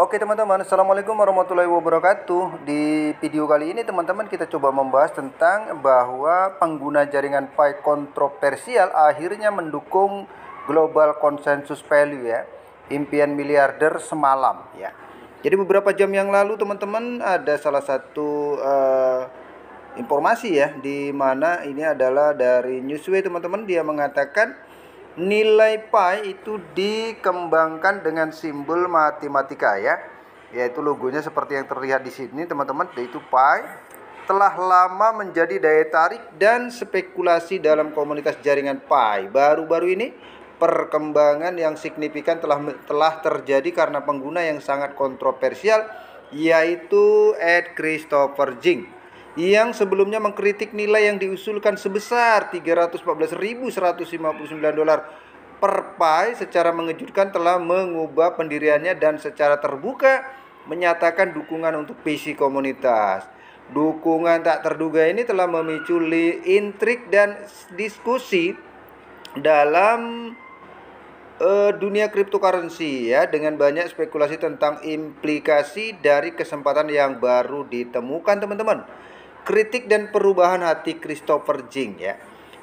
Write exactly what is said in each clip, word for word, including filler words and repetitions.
Oke teman-teman, Assalamualaikum warahmatullahi wabarakatuh. Di video kali ini teman-teman kita coba membahas tentang bahwa pengguna jaringan Pi kontroversial akhirnya mendukung global consensus value ya, impian miliarder semalam ya. Jadi beberapa jam yang lalu teman-teman ada salah satu uh, informasi ya, di mana ini adalah dari Newsway teman-teman, dia mengatakan nilai pi itu dikembangkan dengan simbol matematika ya, yaitu logonya seperti yang terlihat di sini teman-teman, yaitu pi telah lama menjadi daya tarik dan spekulasi dalam komunitas jaringan pi. Baru-baru ini perkembangan yang signifikan telah telah terjadi karena pengguna yang sangat kontroversial, yaitu at Christopher Jing, yang sebelumnya mengkritik nilai yang diusulkan sebesar tiga ratus empat belas ribu seratus lima puluh sembilan dolar per pi secara mengejutkan telah mengubah pendiriannya dan secara terbuka menyatakan dukungan untuk visi komunitas. Dukungan tak terduga ini telah memicu intrik dan diskusi dalam uh, dunia cryptocurrency ya, dengan banyak spekulasi tentang implikasi dari kesempatan yang baru ditemukan teman-teman. Kritik dan perubahan hati Christopher Jing ya.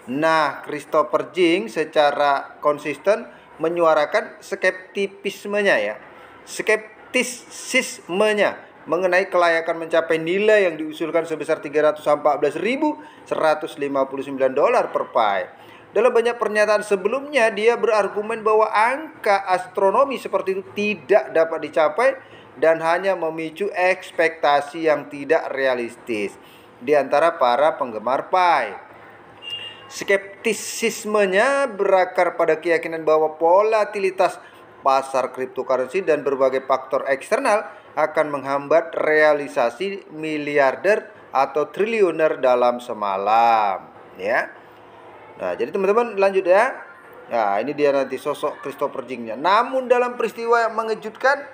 Nah, Christopher Jing secara konsisten menyuarakan skeptisismenya ya. Skeptisismenya mengenai kelayakan mencapai nilai yang diusulkan sebesar tiga ratus empat belas ribu seratus lima puluh sembilan dolar per pi. Dalam banyak pernyataan sebelumnya, dia berargumen bahwa angka astronomi seperti itu tidak dapat dicapai dan hanya memicu ekspektasi yang tidak realistis di antara para penggemar pi. Skeptisismenya berakar pada keyakinan bahwa volatilitas pasar cryptocurrency dan berbagai faktor eksternal akan menghambat realisasi miliarder atau triliuner dalam semalam ya. Nah, jadi teman-teman lanjut ya. Nah, ini dia nanti sosok Christopher Jing-nya. Namun dalam peristiwa yang mengejutkan,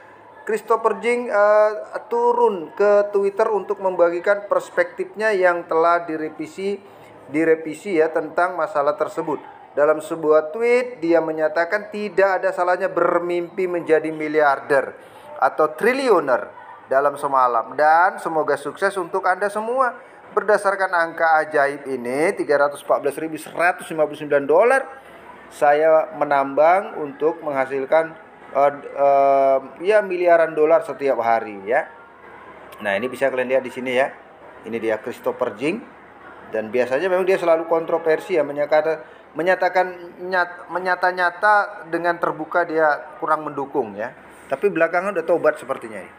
Christopher Jing uh, turun ke Twitter untuk membagikan perspektifnya yang telah direvisi direvisi ya tentang masalah tersebut. Dalam sebuah tweet, dia menyatakan tidak ada salahnya bermimpi menjadi miliarder atau triliuner dalam semalam, dan semoga sukses untuk Anda semua. Berdasarkan angka ajaib ini tiga ratus empat belas ribu seratus lima puluh sembilan dolar, saya menambang untuk menghasilkan Uh, uh, ya miliaran dolar setiap hari ya. Nah, ini bisa kalian lihat di sini ya. Ini dia Christopher Jing, dan biasanya memang dia selalu kontroversi ya, menyatakan menyatakan nyat, menyata-nyata dengan terbuka dia kurang mendukung ya. Tapi belakangan udah tobat sepertinya ya.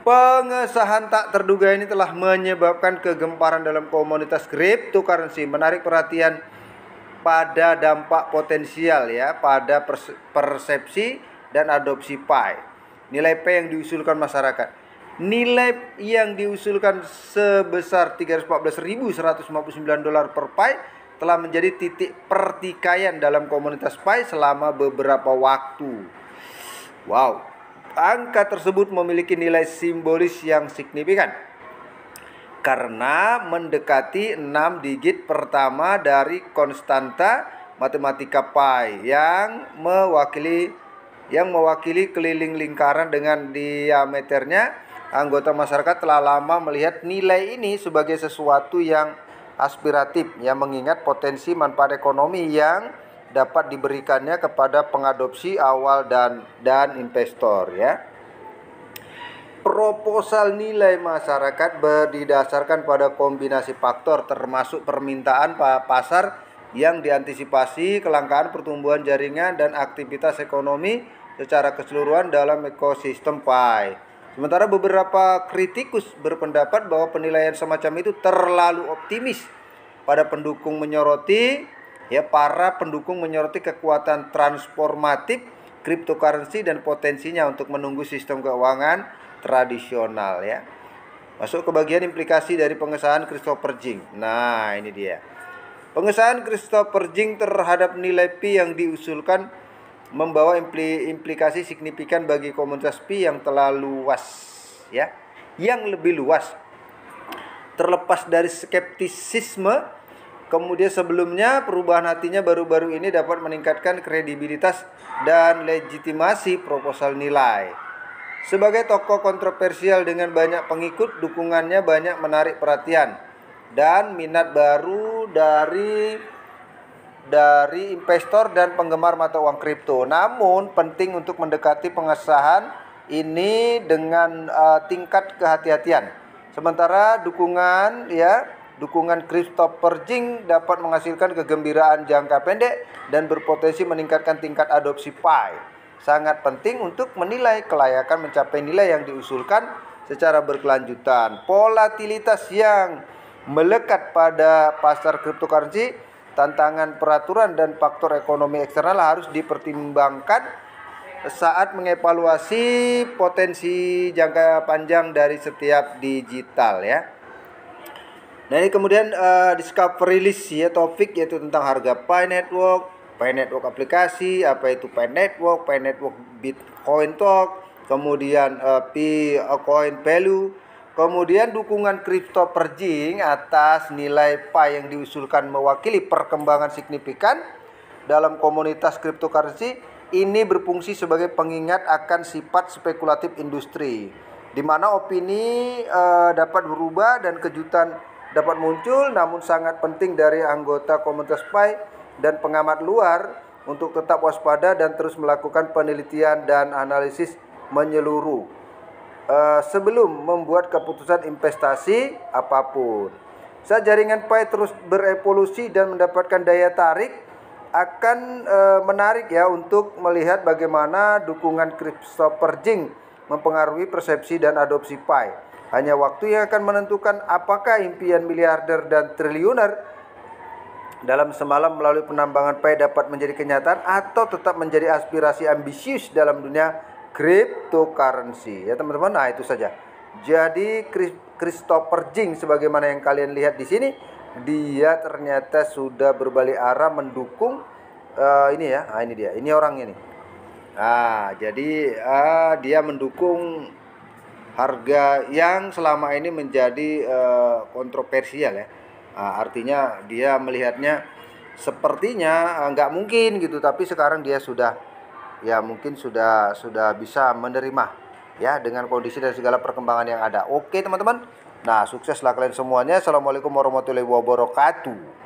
Pengesahan tak terduga ini telah menyebabkan kegemparan dalam komunitas cryptocurrency, menarik perhatian pada dampak potensial ya pada persepsi dan adopsi pi. Nilai pi yang diusulkan masyarakat, nilai yang diusulkan sebesar tiga ratus empat belas ribu seratus lima puluh sembilan dolar per pi telah menjadi titik pertikaian dalam komunitas pi selama beberapa waktu. Wow, angka tersebut memiliki nilai simbolis yang signifikan karena mendekati enam digit pertama dari konstanta matematika pi yang mewakili yang mewakili keliling lingkaran dengan diameternya. Anggota masyarakat telah lama melihat nilai ini sebagai sesuatu yang aspiratif yang mengingat potensi manfaat ekonomi yang dapat diberikannya kepada pengadopsi awal dan dan investor ya. Proposal nilai masyarakat berdasarkan pada kombinasi faktor termasuk permintaan pasar yang diantisipasi, kelangkaan pertumbuhan jaringan, dan aktivitas ekonomi secara keseluruhan dalam ekosistem pi. Sementara beberapa kritikus berpendapat bahwa penilaian semacam itu terlalu optimis. Pada pendukung menyoroti ya, para pendukung menyoroti kekuatan transformatif cryptocurrency dan potensinya untuk menunggu sistem keuangan tradisional ya. Masuk ke bagian implikasi dari pengesahan Christopher Jing. Nah, ini dia. Pengesahan Christopher Jing terhadap nilai pi yang diusulkan membawa impli implikasi signifikan bagi komunitas pi yang telah luas ya, yang lebih luas. Terlepas dari skeptisisme, kemudian sebelumnya perubahan hatinya baru-baru ini dapat meningkatkan kredibilitas dan legitimasi proposal nilai. Sebagai tokoh kontroversial dengan banyak pengikut, dukungannya banyak menarik perhatian dan minat baru dari dari investor dan penggemar mata uang kripto. Namun penting untuk mendekati pengesahan ini dengan uh, tingkat kehati-hatian. Sementara dukungan ya dukungan Christopher Jing dapat menghasilkan kegembiraan jangka pendek dan berpotensi meningkatkan tingkat adopsi Pi. Sangat penting untuk menilai kelayakan mencapai nilai yang diusulkan secara berkelanjutan. Volatilitas yang melekat pada pasar cryptocurrency, tantangan peraturan dan faktor ekonomi eksternal harus dipertimbangkan saat mengevaluasi potensi jangka panjang dari setiap digital ya. Nah ini kemudian uh, discovery list ya, topik yaitu tentang harga Pi Network, Pi Network aplikasi, apa itu Pi Network, Pi Network Bitcoin Talk, kemudian uh, Pi Coin Value, kemudian dukungan Christopher Jing atas nilai Pi yang diusulkan mewakili perkembangan signifikan dalam komunitas cryptocurrency. Ini berfungsi sebagai pengingat akan sifat spekulatif industri, di mana opini uh, dapat berubah dan kejutan dapat muncul, namun sangat penting dari anggota komunitas Pi dan pengamat luar untuk tetap waspada dan terus melakukan penelitian dan analisis menyeluruh uh, sebelum membuat keputusan investasi apapun. Saat jaringan Pi terus berevolusi dan mendapatkan daya tarik, akan uh, menarik ya untuk melihat bagaimana dukungan Christopher Jing mempengaruhi persepsi dan adopsi Pi. Hanya waktu yang akan menentukan apakah impian miliarder dan triliuner dalam semalam melalui penambangan Pi dapat menjadi kenyataan atau tetap menjadi aspirasi ambisius dalam dunia cryptocurrency ya teman-teman. Nah itu saja. Jadi Christopher Jing sebagaimana yang kalian lihat di sini, dia ternyata sudah berbalik arah mendukung uh, ini ya. Nah, ini dia, ini orangnya nih. Nah jadi uh, dia mendukung harga yang selama ini menjadi uh, kontroversial ya. Nah, artinya dia melihatnya sepertinya nggak mungkin gitu, tapi sekarang dia sudah ya mungkin sudah sudah bisa menerima ya dengan kondisi dan segala perkembangan yang ada. Oke teman-teman, nah sukseslah kalian semuanya. Assalamualaikum warahmatullahi wabarakatuh.